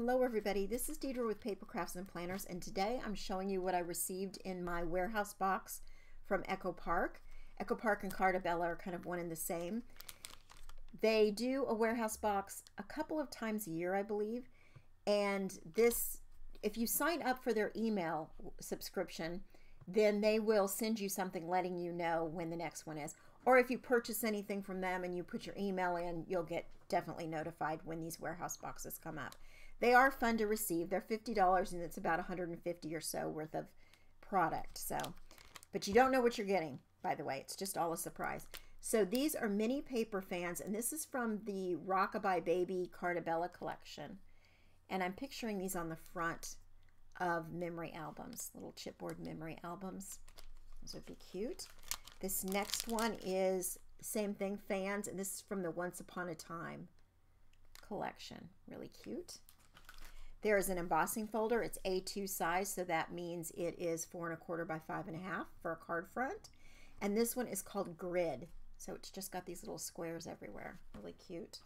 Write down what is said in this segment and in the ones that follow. Hello everybody, this is Dedra with Paper Crafts and Planners, and today I'm showing you what I received in my warehouse box from Echo Park. Echo Park and Carta Bella are kind of one and the same. They do a warehouse box a couple of times a year, I believe, and this, if you sign up for their email subscription, then they will send you something letting you know when the next one is. Or if you purchase anything from them and you put your email in, you'll get definitely notified when these warehouse boxes come up. They are fun to receive. They're $50 and it's about 150 or so worth of product. So, but you don't know what you're getting, by the way. It's just all a surprise. So these are mini paper fans, and this is from the Rockabye Baby Carta Bella collection. And I'm picturing these on the front of memory albums, little chipboard memory albums. Those would be cute. This next one is same thing, fans, and this is from the Once Upon a Time collection. Really cute. There is an embossing folder. It's A2 size, so that means it is 4 1/4 by 5 1/2 for a card front. And this one is called Grid, so it's just got these little squares everywhere. Really cute.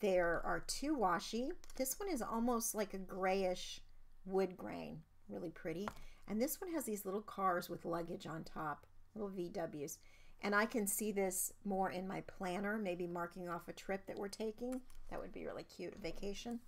There are two washi. This one is almost like a grayish wood grain. Really pretty. And this one has these little cars with luggage on top, little VWs. And I can see this more in my planner, maybe marking off a trip that we're taking. That would be really cute, a vacation.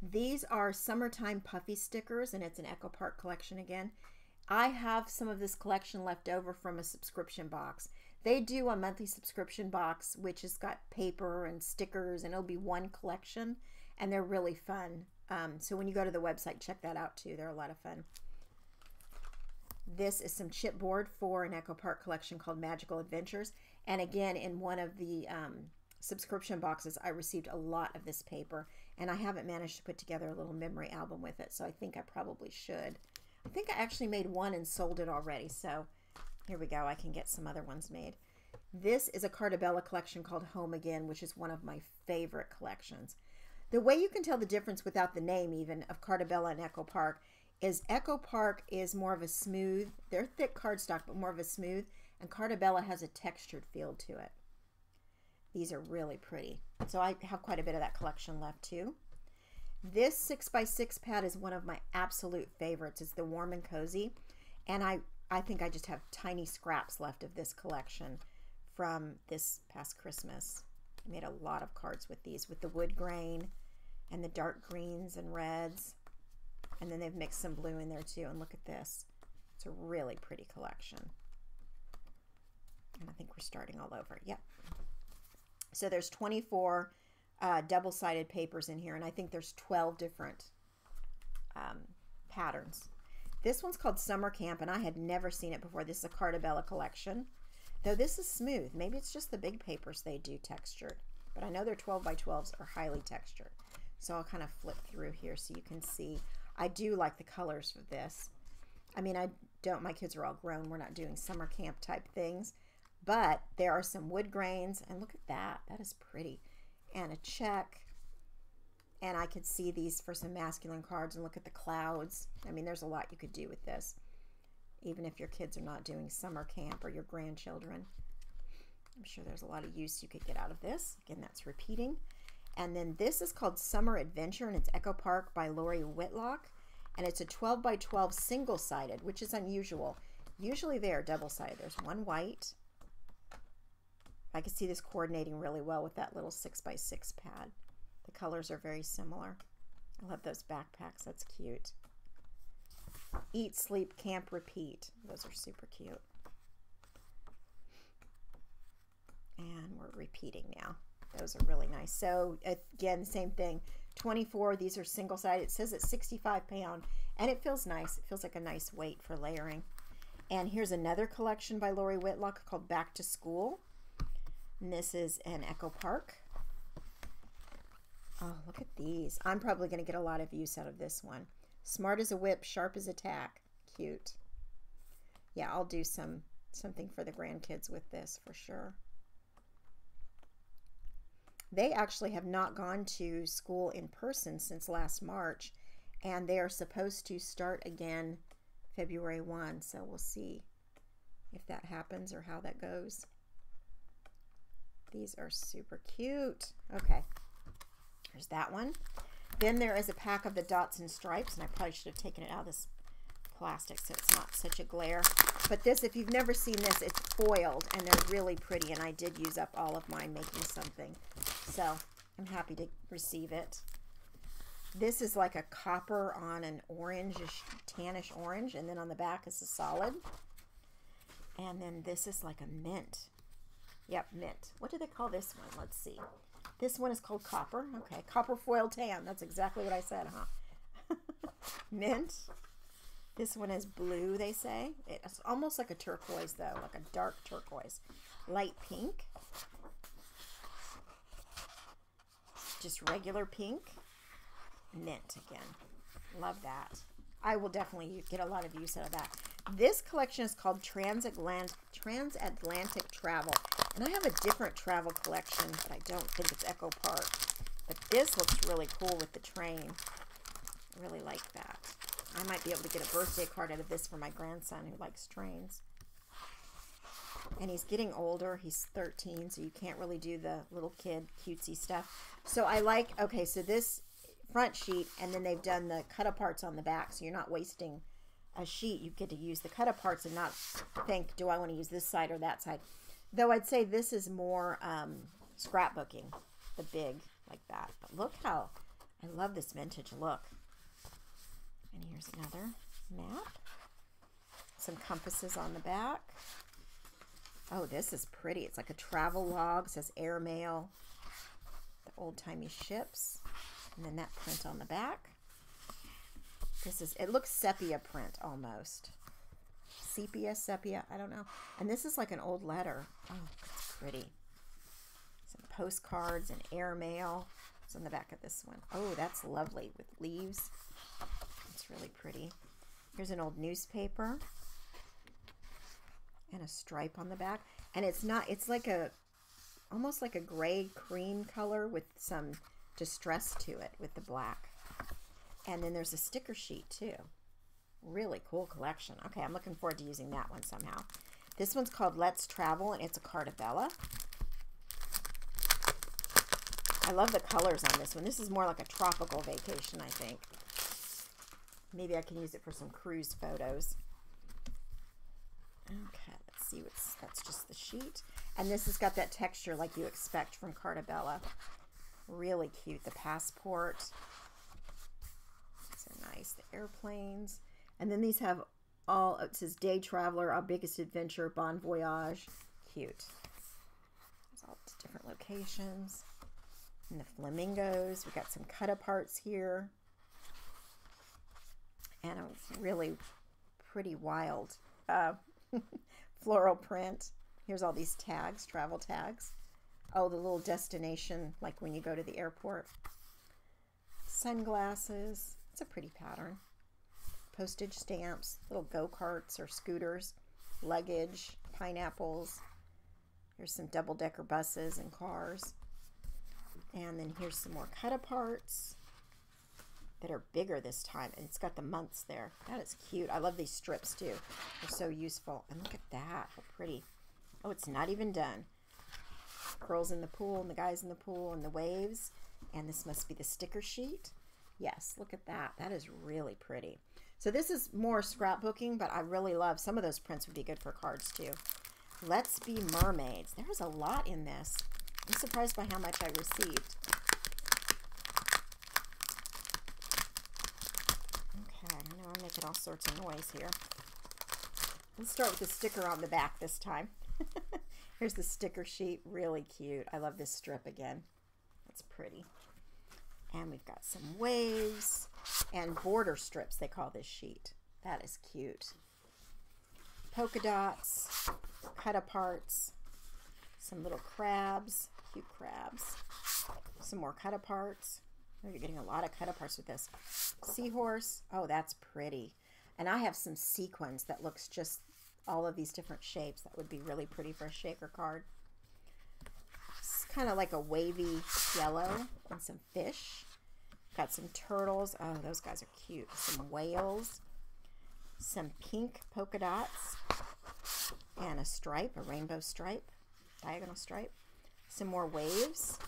These are summertime puffy stickers, and it's an Echo Park collection again. I have some of this collection left over from a subscription box. They do a monthly subscription box, which has got paper and stickers, and it'll be one collection, and they're really fun. So when you go to the website, check that out too. They're a lot of fun. This is some chipboard for an Echo Park collection called Magical Adventures. And again, in one of the subscription boxes, I received a lot of this paper. And I haven't managed to put together a little memory album with it, so I think I probably should. I think I actually made one and sold it already, so here we go. I can get some other ones made. This is a Carta Bella collection called Home Again, which is one of my favorite collections. The way you can tell the difference without the name even of Carta Bella and Echo Park is Echo Park is more of a smooth, they're thick cardstock, but more of a smooth, and Carta Bella has a textured feel to it. These are really pretty. So I have quite a bit of that collection left too. This 6x6 pad is one of my absolute favorites. It's the Warm and Cozy, and I think I just have tiny scraps left of this collection from this past Christmas. I made a lot of cards with these, with the wood grain and the dark greens and reds. And then they've mixed some blue in there too. And look at this. It's a really pretty collection. And I think we're starting all over. Yep. So there's 24 double-sided papers in here. And I think there's 12 different patterns. This one's called Summer Camp, and I had never seen it before. This is a Carta Bella collection. Though this is smooth. Maybe it's just the big papers they do textured. But I know their 12x12s are highly textured. So I'll kind of flip through here so you can see. I do like the colors for this. I mean, I don't, my kids are all grown. We're not doing summer camp type things, but there are some wood grains, and look at that. That is pretty. And a check. And I could see these for some masculine cards, and look at the clouds. I mean, there's a lot you could do with this, even if your kids are not doing summer camp or your grandchildren. I'm sure there's a lot of use you could get out of this. Again, that's repeating. And then this is called Summer Adventure, and it's Echo Park by Lori Whitlock. And it's a 12x12 single-sided, which is unusual. Usually they are double-sided. There's one white. I can see this coordinating really well with that little 6x6 pad. The colors are very similar. I love those backpacks. That's cute. Eat, Sleep, Camp, Repeat. Those are super cute. And we're repeating now. Those are really nice. So again, same thing, 24. These are single sided. It says it's 65 pound, and it feels nice. It feels like a nice weight for layering. And here's another collection by Lori Whitlock called Back to School. And this is an Echo Park. Oh, look at these. I'm probably going to get a lot of use out of this one. Smart as a whip, sharp as a tack. Cute. Yeah, I'll do something for the grandkids with this for sure. They actually have not gone to school in person since last March, and they are supposed to start again February 1, so we'll see if that happens or how that goes. These are super cute. Okay, There's that one. Then there is a pack of the Dots and Stripes, and I probably should have taken it out of this plastic so it's not such a glare. But this, if you've never seen this, it's foiled, and they're really pretty, and I did use up all of mine making something. So I'm happy to receive it. This is like a copper on an orangish, tannish orange, and then on the back is a solid. And then this is like a mint. Yep, mint. What do they call this one? Let's see. This one is called copper. Okay, copper foil tan. That's exactly what I said, huh? Mint. This one is blue, they say. It's almost like a turquoise, though, like a dark turquoise. Light pink. Just regular pink. Mint again. Love that. I will definitely get a lot of use out of that. This collection is called Transatlantic Travel. And I have a different travel collection, but I don't think it's Echo Park. But this looks really cool with the train. I really like that. I might be able to get a birthday card out of this for my grandson who likes trains. And he's getting older. He's 13, so you can't really do the little kid cutesy stuff. So I like, okay, so this front sheet, and then they've done the cut-aparts on the back, so you're not wasting a sheet. You get to use the cut-aparts and not think, do I want to use this side or that side? Though I'd say this is more scrapbooking, the big, like that. But look how, I love this vintage look. And here's another map. Some compasses on the back. Oh, this is pretty. It's like a travel log. It says airmail, the old-timey ships. And then that print on the back. This is, it looks sepia print almost. Sepia, sepia, I don't know. And this is like an old letter. Oh, that's pretty. Some postcards and airmail. It's on the back of this one. Oh, that's lovely with leaves. It's really pretty. Here's an old newspaper. And a stripe on the back. And it's not, it's like a, almost like a gray cream color with some distress to it with the black. And then there's a sticker sheet too. Really cool collection. Okay, I'm looking forward to using that one somehow. This one's called Let's Travel, and it's a Carta Bella. I love the colors on this one. This is more like a tropical vacation, I think. Maybe I can use it for some cruise photos. Okay, let's see what's, that's just the sheet. And this has got that texture like you expect from Carta Bella. Really cute, the passport. These are nice, the airplanes. And then these have all, it says Day Traveler, Our Biggest Adventure, Bon Voyage. Cute. There's all the different locations. And the flamingos, we got some cut aparts here. And a really pretty wild floral print. Here's all these tags, travel tags. Oh, the little destination, like when you go to the airport. Sunglasses. It's a pretty pattern. Postage stamps, little go-karts or scooters, luggage, pineapples. Here's some double-decker buses and cars. And then here's some more cut-aparts that are bigger this time. And it's got the months there. That is cute. I love these strips, too. They're so useful. And look at that. How pretty. Oh, it's not even done. Girls in the pool and the guys in the pool and the waves. And this must be the sticker sheet. Yes, look at that. That is really pretty. So this is more scrapbooking, but I really love some of those prints would be good for cards too. Let's Be Mermaids. There's a lot in this. I'm surprised by how much I received. Okay, I know I'm making all sorts of noise here. Let's start with the sticker on the back this time. Here's the sticker sheet, really cute. I love this strip again. It's pretty. And we've got some waves and border strips, they call this sheet. That is cute. Polka dots, cut-aparts, some little crabs, cute crabs, some more cut-aparts. Oh, you're getting a lot of cut-aparts with this. Seahorse, oh, that's pretty. And I have some sequins that looks just all of these different shapes. That would be really pretty for a shaker card. It's kind of like a wavy yellow and some fish. Got some turtles. Oh, those guys are cute. Some whales. Some pink polka dots. And a stripe, a rainbow stripe, diagonal stripe. Some more waves.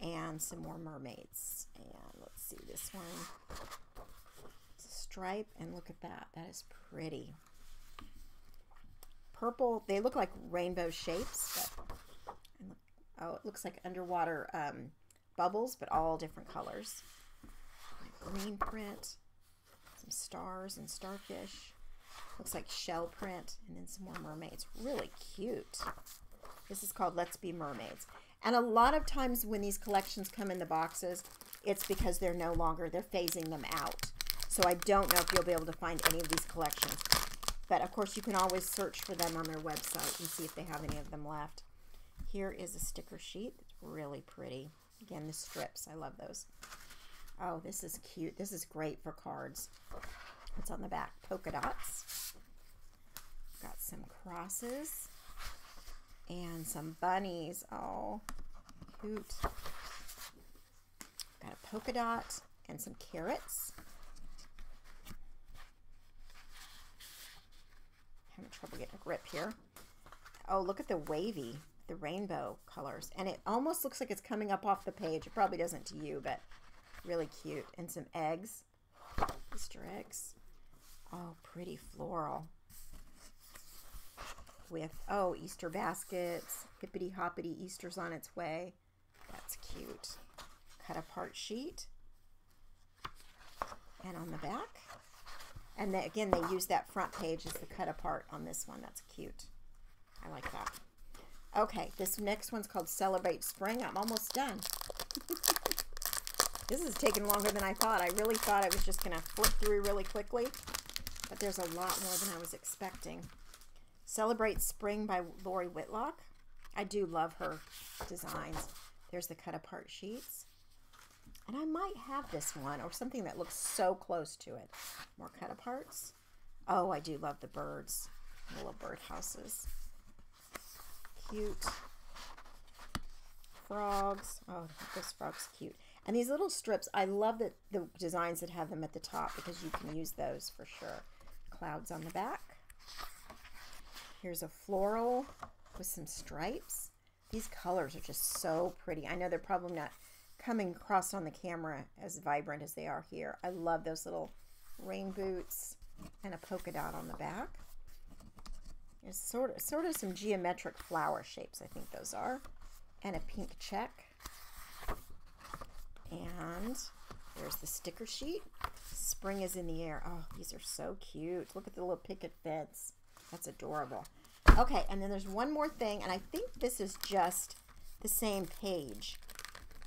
and some more mermaids. And let's see this one. It's a stripe, and look at that. That is pretty. Purple. They look like rainbow shapes, but and look, oh, it looks like underwater bubbles, but all different colors. Green print, some stars and starfish. Looks like shell print, and then some more mermaids. Really cute. This is called Let's Be Mermaids. And a lot of times when these collections come in the boxes, it's because they're no longer, they're phasing them out. So I don't know if you'll be able to find any of these collections. But of course you can always search for them on their website and see if they have any of them left. Here is a sticker sheet. It's really pretty. Again, the strips, I love those. Oh, this is cute. This is great for cards. It's on the back, polka dots. Got some crosses and some bunnies. Oh, cute. Got a polka dot and some carrots. Having trouble getting a grip here. Oh, look at the wavy, the rainbow colors. And it almost looks like it's coming up off the page. It probably doesn't to you, but really cute. And some eggs, Easter eggs. Oh, pretty floral with, oh, Easter baskets, hippity hoppity, Easter's on its way. That's cute. Cut apart sheet, and on the back, and they, again, they use that front page as the cut apart on this one. That's cute. I like that. Okay, this next one's called Celebrate Spring. I'm almost done. This is taking longer than I thought. I really thought I was just going to flip through really quickly, but there's a lot more than I was expecting. Celebrate Spring by Lori Whitlock. I do love her designs. There's the cut-apart sheets. And I might have this one or something that looks so close to it. More cut-aparts. Oh, I do love the birds. The little birdhouses. Cute. Frogs. Oh, this frog's cute. And these little strips, I love that the designs that have them at the top, because you can use those for sure. Clouds on the back. Here's a floral with some stripes. These colors are just so pretty. I know they're probably not coming across on the camera as vibrant as they are here. I love those little rain boots and a polka dot on the back. There's sort of some geometric flower shapes, I think those are. And a pink check. And there's the sticker sheet. Spring is in the air. Oh, these are so cute. Look at the little picket fence. That's adorable. Okay, and then there's one more thing, and I think this is just the same page,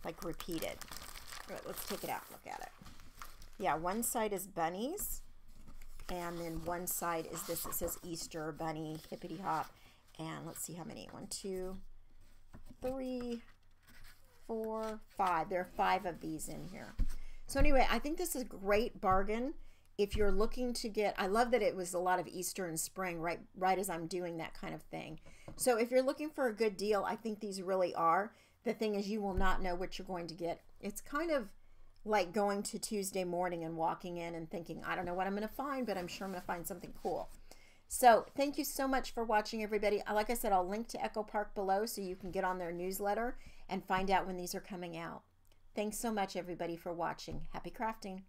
like repeated. All right, let's take it out and look at it. Yeah, one side is bunnies, and then one side is this. It says Easter, bunny, hippity hop. And let's see how many. 1, 2, 3, 4, 5. There are 5 of these in here. So anyway, I think this is a great bargain if you're looking to get, I love that it was a lot of Easter and spring right as I'm doing that kind of thing. So if you're looking for a good deal, I think these really are. The thing is, you will not know what you're going to get. It's kind of like going to Tuesday morning and walking in and thinking, I don't know what I'm going to find, but I'm sure I'm going to find something cool. So thank you so much for watching, everybody. Like I said, I'll link to Echo Park below so you can get on their newsletter and find out when these are coming out. Thanks so much, everybody, for watching. Happy crafting.